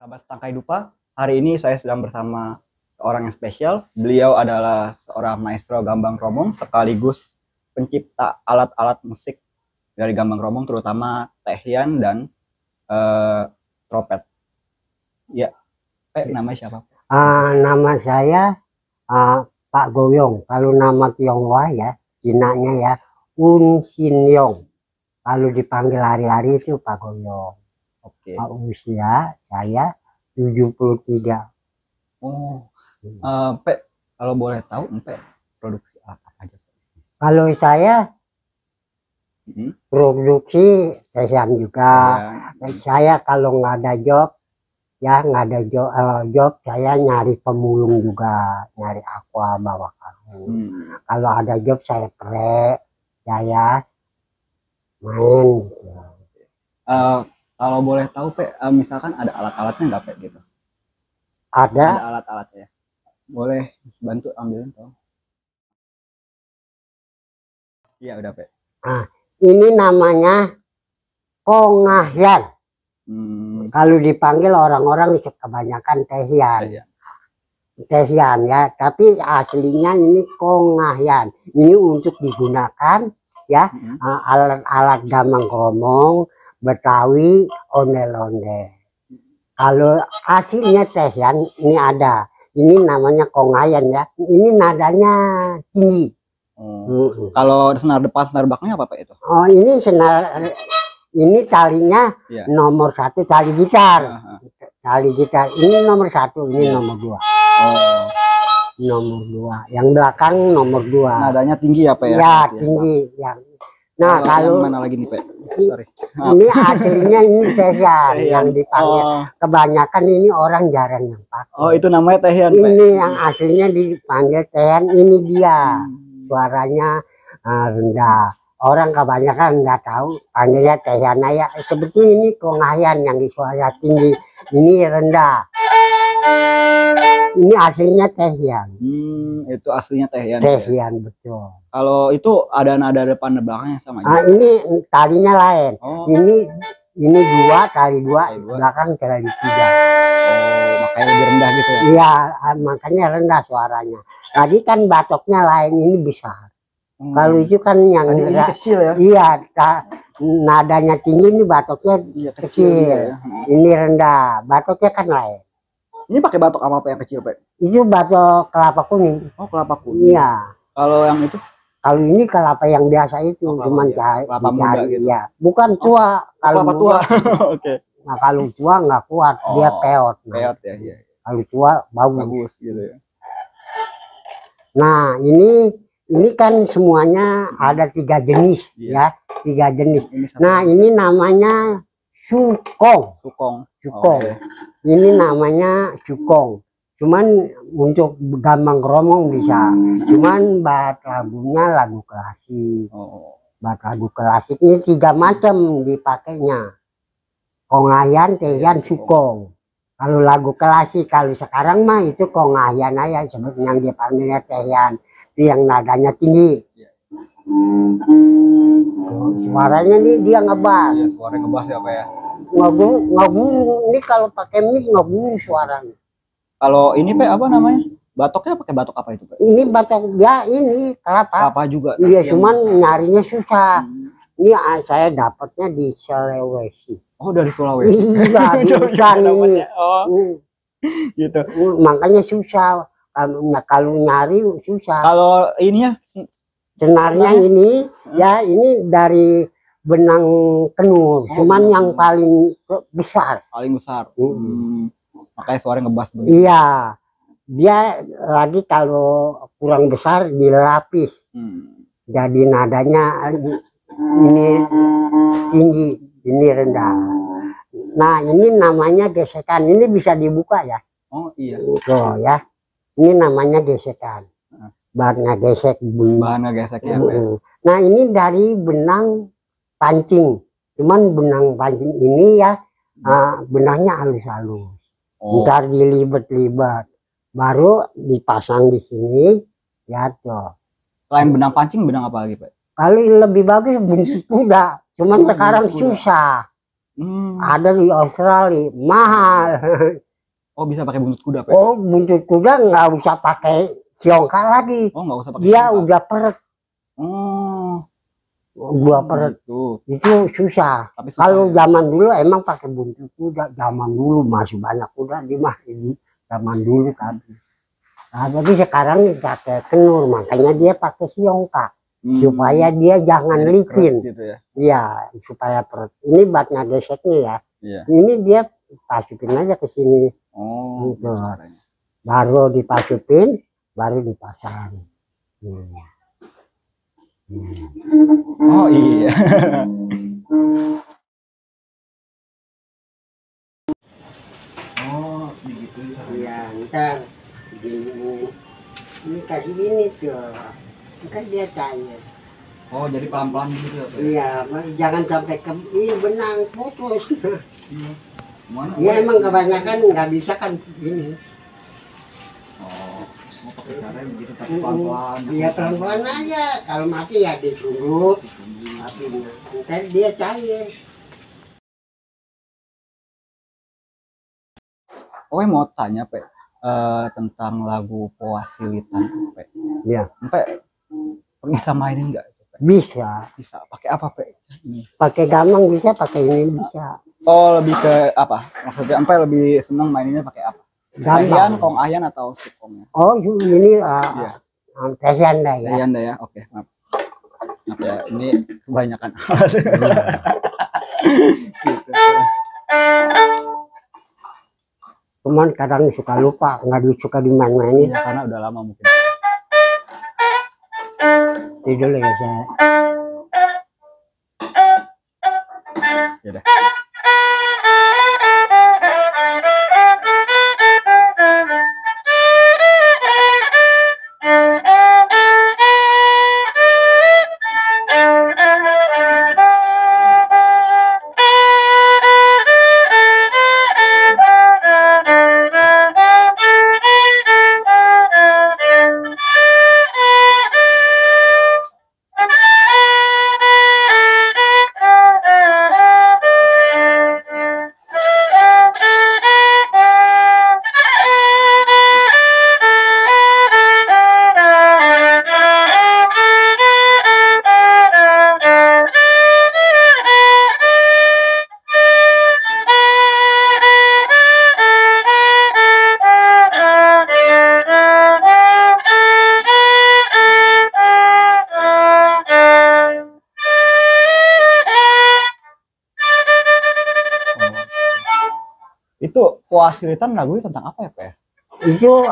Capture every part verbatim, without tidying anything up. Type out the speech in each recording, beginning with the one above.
Sahabat Setangkai Dupa, hari ini saya sedang bersama orang yang spesial. Beliau adalah seorang maestro gambang kromong sekaligus pencipta alat-alat musik dari gambang kromong, terutama tehyan dan uh, trompet. Ya, eh, nama siapa? Uh, nama saya uh, Pak Goyong. Kalau nama Tionghoa ya, jinaknya ya Un Sin Yong. Kalau dipanggil hari-hari itu Pak Goyong. Oke. Okay. Usia saya tujuh puluh tiga. Oh, hmm. uh, Pe, kalau boleh tahu, Pe, produksi apa aja? Kalau saya hmm? produksi tehyan juga. Ya. Saya kalau nggak ada job, ya nggak ada job, uh, job saya nyari pemulung juga, nyari aqua bawa karung. Hmm. Kalau ada job saya prek, saya main. Uh, Kalau boleh tahu, Pe, misalkan ada alat-alatnya nggak, Pe, gitu? Ada. Ada alat-alatnya. Boleh bantu ambilin, tolong. Iya, udah, Pe. Nah, ini namanya Kongahyan. Hmm. Kalau dipanggil orang-orang kebanyakan tehyan. Tehyan. Tehyan, ya. Tapi aslinya ini Kongahyan. Ini untuk digunakan, ya, alat-alat hmm. gambang kromong, Betawi, ondel-ondel. Kalau aslinya tehyan ini ada, ini namanya Konghayan ya. Ini nadanya tinggi. Hmm. Hmm. Kalau senar depan, senar belakangnya apa, Pak, itu? Oh, ini senar, ini talinya yeah. nomor satu tali gitar, uh -huh. tali gitar. Ini nomor satu, ini yeah. nomor dua. Oh. Nomor dua, yang belakang nomor dua. Nadanya tinggi ya, Pak ya? Ya tinggi, yang. Nah, kalau mana lagi nih, Pak? Sorry. Ini aslinya ini tehyan yang dipanggil. Oh. Kebanyakan ini orang jarang yang pakai. Oh, itu namanya tehyan, Pak. Ini yang aslinya dipanggil tehyan, ini dia. Hmm. Suaranya uh, rendah. Orang kebanyakan nggak tahu panggilnya tehyan ya. Seperti ini Konghayan yang disuara tinggi, ini rendah. Ini aslinya tehyan. Hmm, itu aslinya tehyan. Tehyan ya? Betul. Kalau itu ada nada depan dan belakangnya sama. Nah, ini talinya lain. Oh. Ini ini dua tali dua, tali dua. Belakang tali tiga. Oh, makanya lebih rendah gitu ya? Iya, makanya rendah suaranya. Tadi kan batoknya lain, ini besar. Hmm. Kalau itu kan yang ini kecil ya? Iya, nadanya tinggi, ini batoknya ya, kecil. kecil. Ya. Ini rendah, batoknya kan lain. Ini pakai batok apa, Pak, yang kecil, Pak? Itu batok kelapa kuning. Oh, kelapa kuning. Iya. Kalau yang itu? Kalau ini kelapa yang biasa itu, oh, cuma iya. cari. Kelapa muda gitu. Iya. Bukan tua. Oh, kalau kelapa tua. Oke. Okay. Nah, kalau tua nggak kuat, oh, dia peot. Nah. Peot ya, iya. Kalau tua bagus. Bagus gitu ya. Nah, ini ini kan semuanya ada tiga jenis, iya. ya, tiga jenis. Ini nah, ini namanya sukong. Sukong. Sukong. Oh, okay. Ini namanya sukong. Cuman untuk gambang kromong bisa. Cuman bat lagunya lagu klasik. Oh. Bat lagu klasik ini tiga macam dipakainya. Konghayan, tehyan, sukong. Kalau lagu klasik, kalau sekarang mah itu Konghayan aja seperti yang dipanggilnya tehyan. Itu yang nadanya tinggi. Oh, suaranya nih dia ngebas. Iya, suara ngebas ya, Pak ya. Ngobung, ngobung, ini kalau pakai mic ngobung suaranya. Kalau ini, Pak, apa namanya? Batoknya pakai batok apa itu, Pak? Ini batok, ya ini kelapa. Kelapa juga. Iya, cuman bisa. Nyarinya susah. Hmm. Ini saya dapatnya di Sulawesi. Oh, dari Sulawesi? Iya, di hutan ini. Oh. Hmm. Gitu. Makanya susah. Nah, kalau nyari susah. Kalau ininya? Senarnya nah. ini, hmm. ya ini dari benang kenur, oh, cuman bener. yang paling besar, paling besar. Hmm. Makanya suara ngebas begitu. Iya, dia lagi kalau kurang besar dilapis, hmm. jadi nadanya ini tinggi, ini rendah. Nah, ini namanya gesekan. Ini bisa dibuka ya? Oh iya. Oh ya, ini namanya gesekan. Bahan gesek, bahan gesek ya. Hmm. Nah, ini dari benang pancing, cuman benang pancing ini ya uh, benangnya halus-halus, oh. ntar dilibet-libet, baru dipasang di sini, ya tuh. Selain benang pancing, benang apa lagi, Pak? Kali lebih bagus benang kuda, cuman oh, sekarang kuda. susah, Hmm. Ada di Australia, mahal. Oh, bisa pakai buntut kuda, Pak? Oh, buntut kuda nggak usah pakai siongka lagi. Oh, nggak usah pakai. Dia siongka. Udah peret. Oh. Dua hmm, peret. Itu. itu susah. Tapi susah kalau ya? Zaman dulu emang pakai buntut kuda. Zaman dulu masih banyak kuda di mah ini. Zaman dulu kan. Nah, jadi sekarang pakai kenur, makanya dia pakai siongka. Hmm. Supaya dia jangan jadi licin gitu ya. Iya, supaya perut ini batnya geseknya ya. Iya. Ini dia pasupin aja ke sini. Oh, gitu. Baru dipasupin, baru dipasang. Hmm. Hmm. Oh iya. Oh begitu ya. Ntar begini. Ini kasih ini tuh. Kan dia cair. Oh, jadi pelan-pelan gitu ya? Iya, jangan sampai ke ini benang putus. Iya. Mana? Ya emang kebanyakan nggak bisa kan gini. Oh, mau pakai cara begitu tapi pelan-pelan. Iya, pelan-pelan aja. Kalau mati ya ditunggu. Tapi kan dia cair. Owe mau tanya, Pak, uh, tentang lagu Pasilitan, Pak. Iya. Pak, bisa mainin enggak? Bisa. Bisa. Pakai apa, Pak? Pakai gambang bisa, pakai ini bisa. Oh, lebih ke apa? Maksudnya sampai lebih senang maininnya pakai apa? Gambang, Kongahyan atau Sukong? Oh, ini uh, yeah. Tehyan dah ya. Tehyan dah ya. Oke, okay. Maaf. Maaf ya, ini kebanyakan. Gitu. Cuman kadang suka lupa, enggak suka dimain-mainin ya, karena udah lama mungkin. Tidur lagi saya. Ya udah. Itu Pasilitan lagunya tentang apa ya, Pak? Itu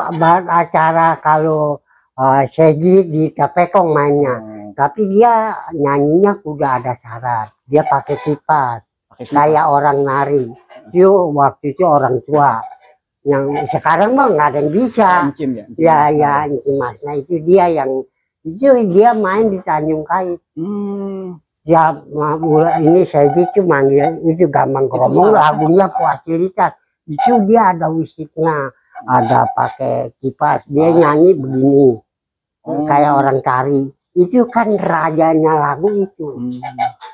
acara kalau uh, Seji di Kapekong mainnya. Hmm. Tapi dia nyanyinya udah ada syarat. Dia pakai kipas. kipas. Kayak orang nari. Itu waktu itu orang tua. Yang sekarang mah nggak ada yang bisa. Encim ya? Encim ya, ya Encim Masna. Itu dia yang itu dia main di Tanjung Kait. Hmm. Ya, ini Seji itu manggil itu Gambang Kromong lagunya Pasilitan. Itu dia ada wisiknya, ada pakai kipas, dia nyanyi begini, hmm. kayak orang tari. Itu kan rajanya lagu itu. Hmm.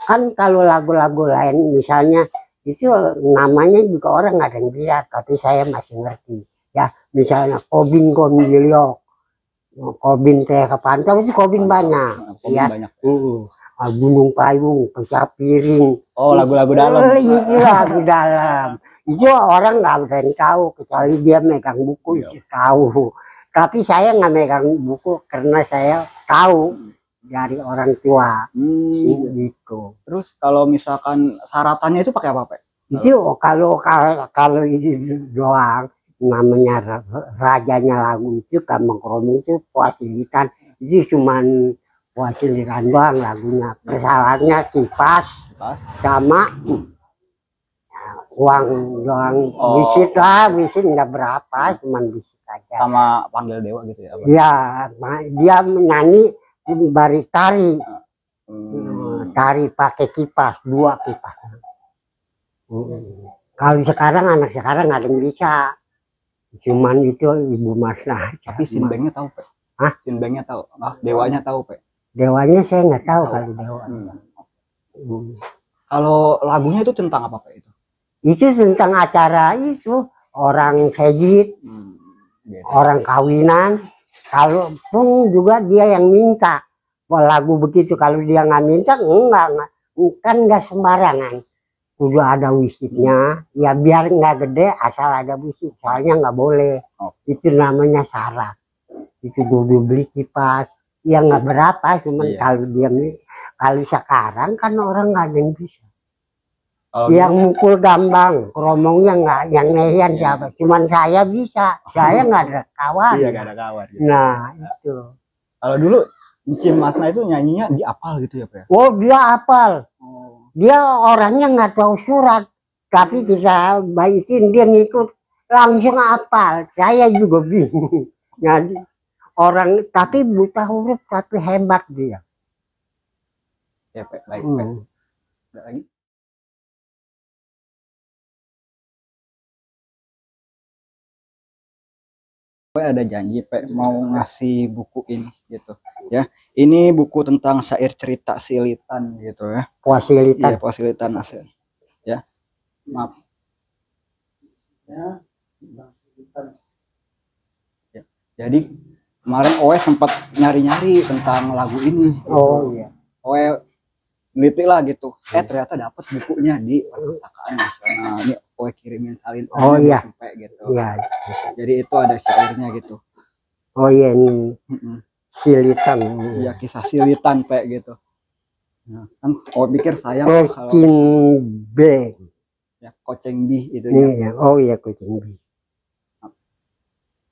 Kan kalau lagu-lagu lain misalnya, itu namanya juga orang nggak ada yang bisa, tapi saya masih ngerti. Ya, misalnya Kobin Komilio, Kobin teh kapan, tapi Kobin banyak. Kobin ya. Banyak. Uh, Gunung Payung, Pecah Piring. Oh, lagu-lagu dalam. Itu lagu dalam. Itu orang nggak berani tahu kecuali dia megang buku itu tahu. Tapi saya nggak megang buku karena saya tahu dari orang tua. Hmm. Gitu. Terus kalau misalkan syaratannya itu pakai apa, Pak? Itu kalau kalau, kalau itu doang namanya rajanya lagu itu Gambang Kromong itu Pasilitan. Itu cuman Pasilitan doang lagunya. Persawahannya kipas, kipas sama uang doang, oh. Bisit lah, bisit nggak berapa, hmm. cuman bisit aja. Sama panggil dewa gitu ya? Iya, dia menyanyi bari tari, hmm. tari pakai kipas, dua kipas. Hmm. Kalau sekarang anak sekarang nggak ada yang bisa, cuman itu Ibu Masna. Tapi sinbengnya tahu, Pak? Hah? Sinbengnya tahu, ah, dewanya tahu, Pak? Dewanya saya nggak tahu, tahu. Kalau dewa. Hmm. Hmm. Kalau lagunya itu tentang apa, Pak? Itu itu tentang acara itu orang sejid, hmm, gitu, orang kawinan. Kalau pun juga dia yang minta lagu begitu. Kalau dia nggak minta, enggak, enggak, bukan nggak sembarangan. Kudu ada wisiknya, ya biar nggak gede asal ada wisik. Soalnya nggak boleh. Oh. Itu namanya syarat. Itu dulu beli kipas, ya nggak berapa. Cuman yeah, kalau dia kalau sekarang kan orang nggak ada yang bisa. Oh, yang mukul Gambang Kromongnya nggak, yang Tehyan yeah, siapa? Cuman saya bisa. Saya nggak ada kawan. Iya, nggak ada kawan. Gitu. Nah itu. Kalau dulu Encim Masna itu nyanyinya di apal gitu ya, Pak? Oh, dia apal. Oh. Dia orangnya nggak tahu surat, tapi kita baikin dia ngikut langsung apal. Saya juga bingung. Jadi orang tapi buta huruf tapi hebat dia. Ya, Pak, baik, Pak. Hmm. Ada lagi? Saya ada janji, Pak, mau ngasih buku ini gitu ya. Ini buku tentang syair cerita Silitan gitu ya. Pasilitan. Iya, Pasilitan asli. Ya. Maaf. Ya. Ya. Jadi kemarin Oe sempat nyari-nyari tentang lagu ini. Gitu. Oh iya. Oe neliti lah gitu. Eh ternyata dapat bukunya di perpustakaan nasional. Ini Oe kirimin salin. Oh iya. Sampai, gitu. Iya. Jadi itu ada syairnya gitu. Oh iya ini. Mm -mm. Silitan. Iya, kisah Silitan, Pak, gitu. Nah, kan Oe pikir sayang kalau B. Ya, koceng B itu ya. Oh iya, koceng B.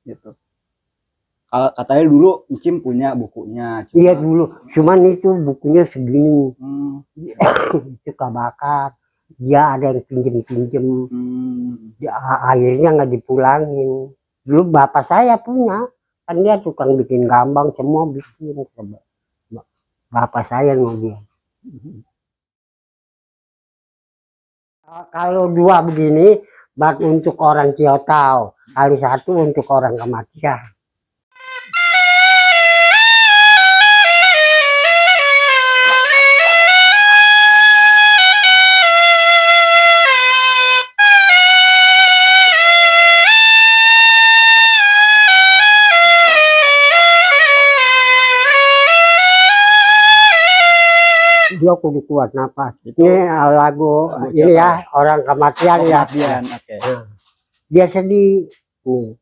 Gitu. Katanya dulu Encim punya bukunya. Cuman... Iya dulu, cuman itu bukunya segini. Hmm. Itu kebakar. Dia ada yang pinjem-pinjem. Hmm. Akhirnya nggak dipulangin. Dulu bapak saya punya. Kan dia tukang bikin gambang, semua bikin. Bapak saya mau dia. Kalau dua begini, buat untuk orang Ciotau. Kali satu untuk orang kematian. Dia kudu kuat nafas. Ini lagu, lagu ini ya orang kematian, oh, ya. Kematian. Okay. Dia sedih. Nih.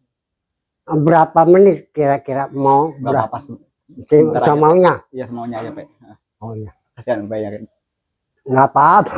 Berapa menit kira-kira mau berapa? Semaunya. Iya semaunya aja, Pak. Oh iya. Kasihan bayangin. Nggak apa-apa.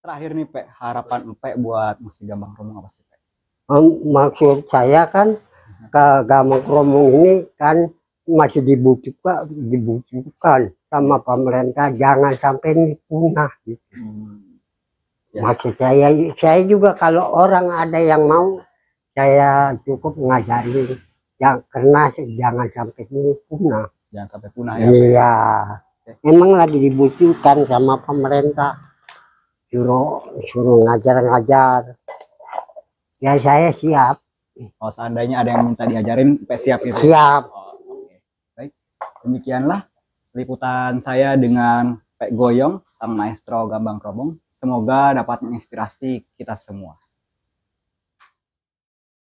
Terakhir nih Pak, harapan Pak buat musik Gambang Kromong apa sih Pak? Um, maksud saya kan ke Gambang Kromong ini kan masih dibutuhkan, dibutuhkan sama pemerintah, jangan sampai ini punah. Gitu. Hmm. Ya. Maksud saya, saya juga kalau orang ada yang mau, saya cukup ngajarin, yang kena jangan sampai ini punah. Jangan sampai punah ya. Iya, emang lagi dibutuhkan sama pemerintah, suruh suruh ngajar-ngajar. Ya saya siap. Kalau oh, seandainya ada yang minta diajarin, Pak siap itu. Siap. Oh, okay. Baik, demikianlah liputan saya dengan Pak Goyong, sang maestro Gambang Kromong. Semoga dapat menginspirasi kita semua.